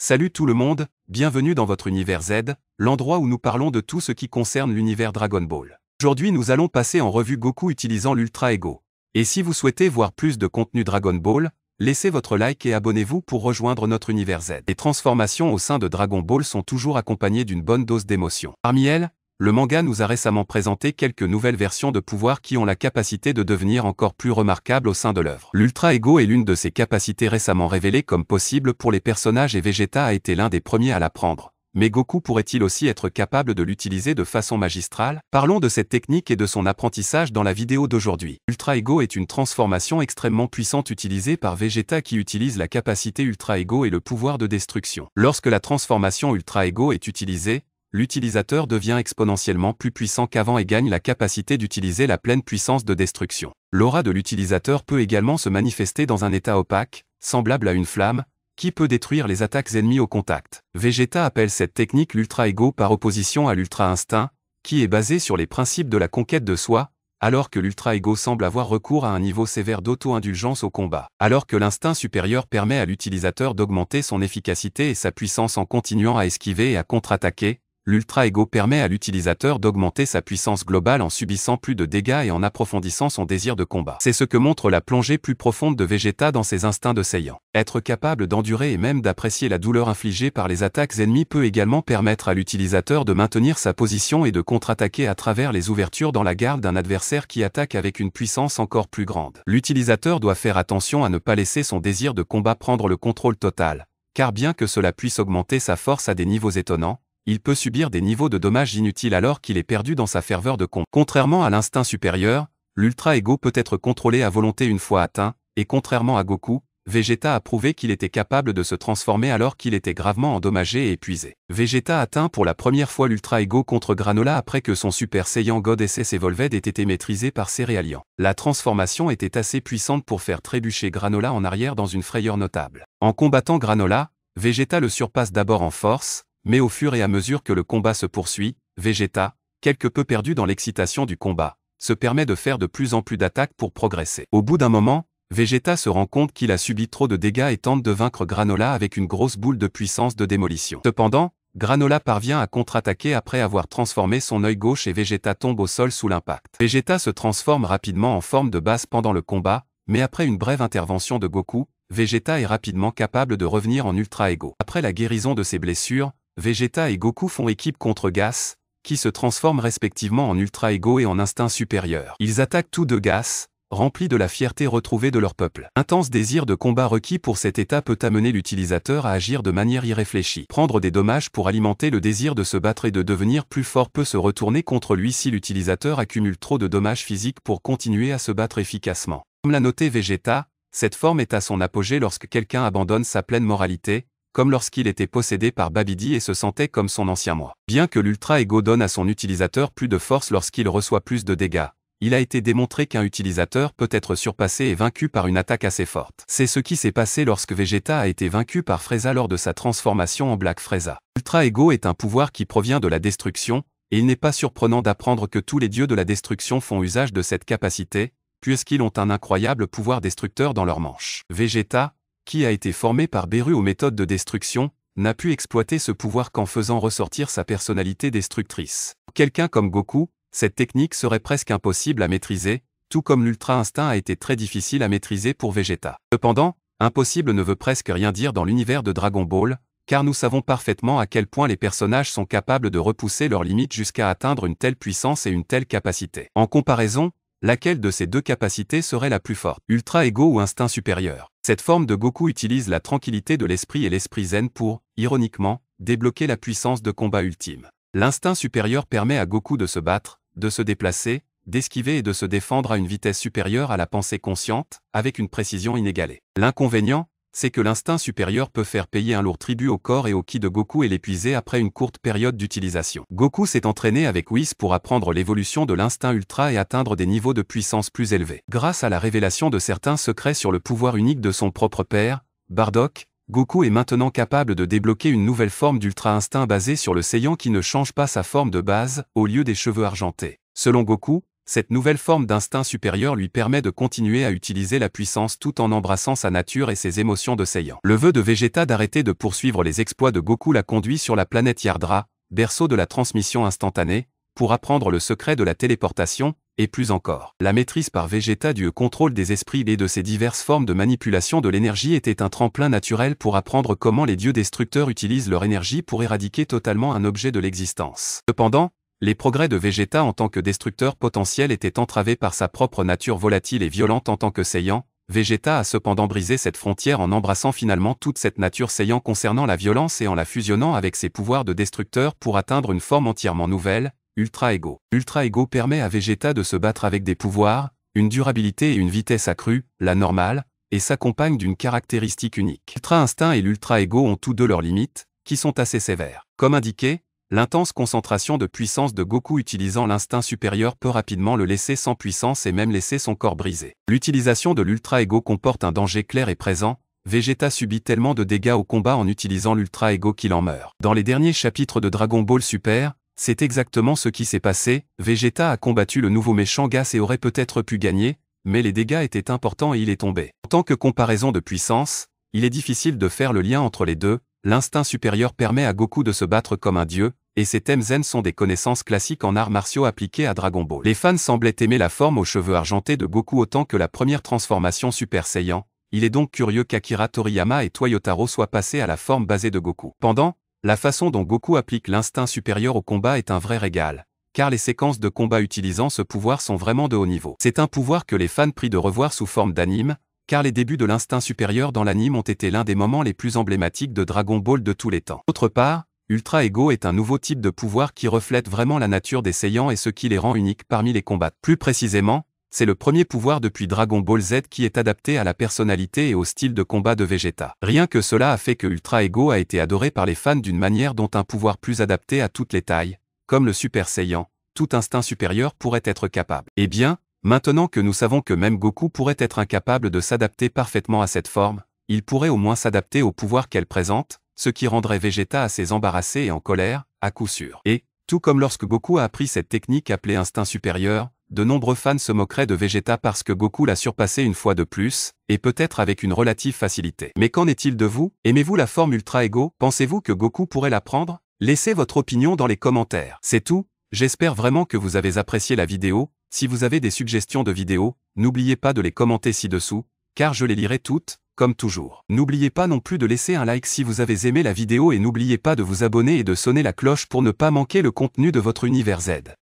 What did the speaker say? Salut tout le monde, bienvenue dans votre univers Z, l'endroit où nous parlons de tout ce qui concerne l'univers Dragon Ball. Aujourd'hui nous allons passer en revue Goku utilisant l'Ultra Ego. Et si vous souhaitez voir plus de contenu Dragon Ball, laissez votre like et abonnez-vous pour rejoindre notre univers Z. Les transformations au sein de Dragon Ball sont toujours accompagnées d'une bonne dose d'émotion. Parmi elles, le manga nous a récemment présenté quelques nouvelles versions de pouvoirs qui ont la capacité de devenir encore plus remarquables au sein de l'œuvre. L'Ultra Ego est l'une de ces capacités récemment révélées comme possible pour les personnages et Vegeta a été l'un des premiers à l'apprendre. Mais Goku pourrait-il aussi être capable de l'utiliser de façon magistrale? Parlons de cette technique et de son apprentissage dans la vidéo d'aujourd'hui. Ultra Ego est une transformation extrêmement puissante utilisée par Vegeta qui utilise la capacité Ultra Ego et le pouvoir de destruction. Lorsque la transformation Ultra Ego est utilisée, l'utilisateur devient exponentiellement plus puissant qu'avant et gagne la capacité d'utiliser la pleine puissance de destruction. L'aura de l'utilisateur peut également se manifester dans un état opaque, semblable à une flamme, qui peut détruire les attaques ennemies au contact. Vegeta appelle cette technique l'Ultra Ego par opposition à l'Ultra Instinct, qui est basé sur les principes de la conquête de soi, alors que l'Ultra Ego semble avoir recours à un niveau sévère d'auto-indulgence au combat. Alors que l'instinct supérieur permet à l'utilisateur d'augmenter son efficacité et sa puissance en continuant à esquiver et à contre-attaquer, l'Ultra Ego permet à l'utilisateur d'augmenter sa puissance globale en subissant plus de dégâts et en approfondissant son désir de combat. C'est ce que montre la plongée plus profonde de Vegeta dans ses instincts de Saiyan. Être capable d'endurer et même d'apprécier la douleur infligée par les attaques ennemies peut également permettre à l'utilisateur de maintenir sa position et de contre-attaquer à travers les ouvertures dans la garde d'un adversaire qui attaque avec une puissance encore plus grande. L'utilisateur doit faire attention à ne pas laisser son désir de combat prendre le contrôle total, car bien que cela puisse augmenter sa force à des niveaux étonnants, il peut subir des niveaux de dommages inutiles alors qu'il est perdu dans sa ferveur de combat. Contrairement à l'instinct supérieur, l'Ultra Ego peut être contrôlé à volonté une fois atteint, et contrairement à Goku, Vegeta a prouvé qu'il était capable de se transformer alors qu'il était gravement endommagé et épuisé. Vegeta atteint pour la première fois l'Ultra Ego contre Granola après que son Super Saiyan God SS Evolved ait été maîtrisé par Céréalian. La transformation était assez puissante pour faire trébucher Granola en arrière dans une frayeur notable. En combattant Granola, Vegeta le surpasse d'abord en force, mais au fur et à mesure que le combat se poursuit, Vegeta, quelque peu perdu dans l'excitation du combat, se permet de faire de plus en plus d'attaques pour progresser. Au bout d'un moment, Vegeta se rend compte qu'il a subi trop de dégâts et tente de vaincre Granola avec une grosse boule de puissance de démolition. Cependant, Granola parvient à contre-attaquer après avoir transformé son œil gauche et Vegeta tombe au sol sous l'impact. Vegeta se transforme rapidement en forme de base pendant le combat, mais après une brève intervention de Goku, Vegeta est rapidement capable de revenir en Ultra Ego. Après la guérison de ses blessures, Vegeta et Goku font équipe contre Gas, qui se transforment respectivement en Ultra Ego et en Instinct supérieur. Ils attaquent tous deux Gas, remplis de la fierté retrouvée de leur peuple. Intense désir de combat requis pour cet état peut amener l'utilisateur à agir de manière irréfléchie. Prendre des dommages pour alimenter le désir de se battre et de devenir plus fort peut se retourner contre lui si l'utilisateur accumule trop de dommages physiques pour continuer à se battre efficacement. Comme l'a noté Vegeta, cette forme est à son apogée lorsque quelqu'un abandonne sa pleine moralité, comme lorsqu'il était possédé par Babidi et se sentait comme son ancien moi. Bien que l'Ultra Ego donne à son utilisateur plus de force lorsqu'il reçoit plus de dégâts, il a été démontré qu'un utilisateur peut être surpassé et vaincu par une attaque assez forte. C'est ce qui s'est passé lorsque Vegeta a été vaincu par Frieza lors de sa transformation en Black Frieza. Ultra Ego est un pouvoir qui provient de la destruction, et il n'est pas surprenant d'apprendre que tous les dieux de la destruction font usage de cette capacité, puisqu'ils ont un incroyable pouvoir destructeur dans leurs manches. Vegeta, qui a été formé par Beru aux méthodes de destruction, n'a pu exploiter ce pouvoir qu'en faisant ressortir sa personnalité destructrice. Pour quelqu'un comme Goku, cette technique serait presque impossible à maîtriser, tout comme l'Ultra Instinct a été très difficile à maîtriser pour Vegeta. Cependant, impossible ne veut presque rien dire dans l'univers de Dragon Ball, car nous savons parfaitement à quel point les personnages sont capables de repousser leurs limites jusqu'à atteindre une telle puissance et une telle capacité. En comparaison, laquelle de ces deux capacités serait la plus forte? Ultra Ego ou Instinct supérieur? Cette forme de Goku utilise la tranquillité de l'esprit et l'esprit zen pour, ironiquement, débloquer la puissance de combat ultime. L'instinct supérieur permet à Goku de se battre, de se déplacer, d'esquiver et de se défendre à une vitesse supérieure à la pensée consciente, avec une précision inégalée. L'inconvénient, c'est que l'instinct supérieur peut faire payer un lourd tribut au corps et au ki de Goku et l'épuiser après une courte période d'utilisation. Goku s'est entraîné avec Whis pour apprendre l'évolution de l'instinct ultra et atteindre des niveaux de puissance plus élevés. Grâce à la révélation de certains secrets sur le pouvoir unique de son propre père, Bardock, Goku est maintenant capable de débloquer une nouvelle forme d'ultra instinct basée sur le Saiyan qui ne change pas sa forme de base, au lieu des cheveux argentés. Selon Goku, cette nouvelle forme d'instinct supérieur lui permet de continuer à utiliser la puissance tout en embrassant sa nature et ses émotions de Saiyan. Le vœu de Vegeta d'arrêter de poursuivre les exploits de Goku l'a conduit sur la planète Yardrat, berceau de la transmission instantanée, pour apprendre le secret de la téléportation, et plus encore. La maîtrise par Vegeta du contrôle des esprits et de ses diverses formes de manipulation de l'énergie était un tremplin naturel pour apprendre comment les dieux destructeurs utilisent leur énergie pour éradiquer totalement un objet de l'existence. Cependant, les progrès de Vegeta en tant que destructeur potentiel étaient entravés par sa propre nature volatile et violente en tant que Saiyan. Vegeta a cependant brisé cette frontière en embrassant finalement toute cette nature Saiyan concernant la violence et en la fusionnant avec ses pouvoirs de destructeur pour atteindre une forme entièrement nouvelle, Ultra Ego. Ultra Ego permet à Vegeta de se battre avec des pouvoirs, une durabilité et une vitesse accrue, la normale, et s'accompagne d'une caractéristique unique. Ultra Instinct et l'Ultra Ego ont tous deux leurs limites, qui sont assez sévères. Comme indiqué, l'intense concentration de puissance de Goku utilisant l'instinct supérieur peut rapidement le laisser sans puissance et même laisser son corps brisé. L'utilisation de l'Ultra Ego comporte un danger clair et présent, Vegeta subit tellement de dégâts au combat en utilisant l'Ultra Ego qu'il en meurt. Dans les derniers chapitres de Dragon Ball Super, c'est exactement ce qui s'est passé, Vegeta a combattu le nouveau méchant Gas et aurait peut-être pu gagner, mais les dégâts étaient importants et il est tombé. En tant que comparaison de puissance, il est difficile de faire le lien entre les deux. L'instinct supérieur permet à Goku de se battre comme un dieu, et ces thèmes zen sont des connaissances classiques en arts martiaux appliquées à Dragon Ball. Les fans semblaient aimer la forme aux cheveux argentés de Goku autant que la première transformation Super Saiyan, il est donc curieux qu'Akira Toriyama et Toyotaro soient passés à la forme basée de Goku. Pendant, la façon dont Goku applique l'instinct supérieur au combat est un vrai régal, car les séquences de combat utilisant ce pouvoir sont vraiment de haut niveau. C'est un pouvoir que les fans prient de revoir sous forme d'anime, car les débuts de l'instinct supérieur dans l'anime ont été l'un des moments les plus emblématiques de Dragon Ball de tous les temps. D'autre part, Ultra Ego est un nouveau type de pouvoir qui reflète vraiment la nature des Saiyans et ce qui les rend uniques parmi les combats. Plus précisément, c'est le premier pouvoir depuis Dragon Ball Z qui est adapté à la personnalité et au style de combat de Vegeta. Rien que cela a fait que Ultra Ego a été adoré par les fans d'une manière dont un pouvoir plus adapté à toutes les tailles, comme le Super Saiyan, tout instinct supérieur pourrait être capable. Eh bien, maintenant que nous savons que même Goku pourrait être incapable de s'adapter parfaitement à cette forme, il pourrait au moins s'adapter au pouvoir qu'elle présente, ce qui rendrait Vegeta assez embarrassé et en colère, à coup sûr. Et, tout comme lorsque Goku a appris cette technique appelée instinct supérieur, de nombreux fans se moqueraient de Vegeta parce que Goku l'a surpassé une fois de plus, et peut-être avec une relative facilité. Mais qu'en est-il de vous? Aimez-vous la forme Ultra Ego? Pensez-vous que Goku pourrait la prendre? Laissez votre opinion dans les commentaires. C'est tout, j'espère vraiment que vous avez apprécié la vidéo. Si vous avez des suggestions de vidéos, n'oubliez pas de les commenter ci-dessous, car je les lirai toutes, comme toujours. N'oubliez pas non plus de laisser un like si vous avez aimé la vidéo et n'oubliez pas de vous abonner et de sonner la cloche pour ne pas manquer le contenu de votre univers Z.